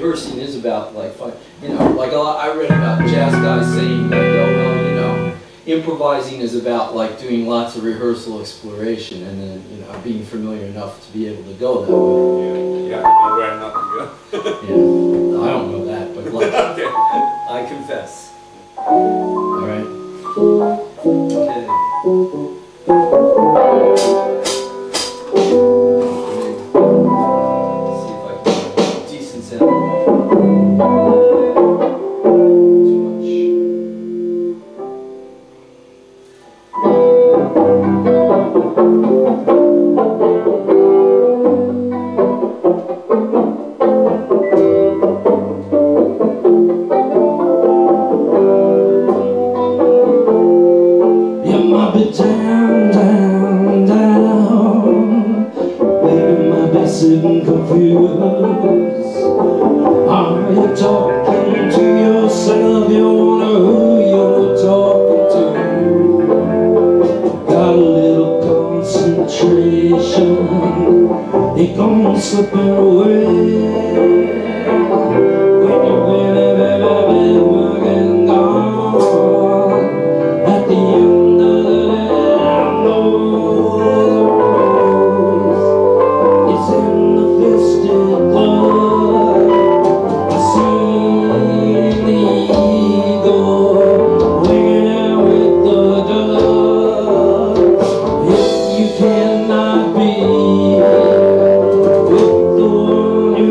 rehearsing is about, like, you know, like a lot, I read about jazz guys saying, like, oh, well, you know, improvising is about, like, doing lots of rehearsal exploration and then, you know, being familiar enough to be able to go that way. Yeah, yeah, where not to go. Yeah, I don't know that, but, like, okay. I confess. All right. Okay. If you cannot be with the one